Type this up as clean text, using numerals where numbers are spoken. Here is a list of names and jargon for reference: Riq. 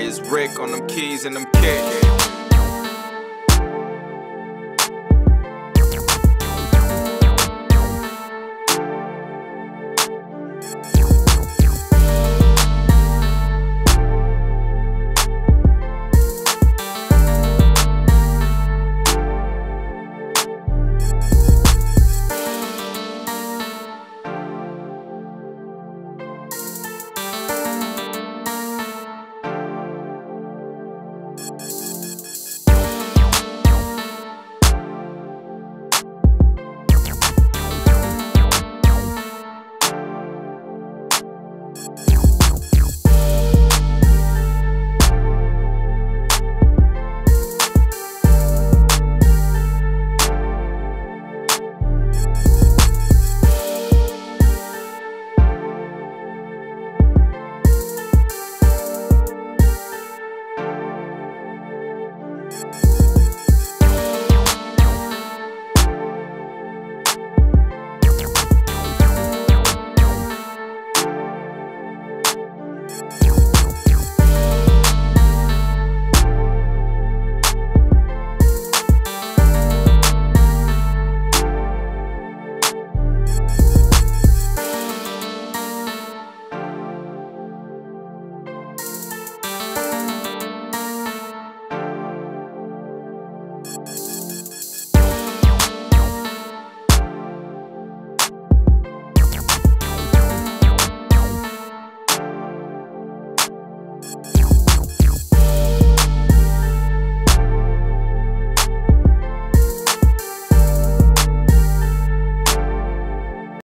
It's Riq on them keys and them kicks.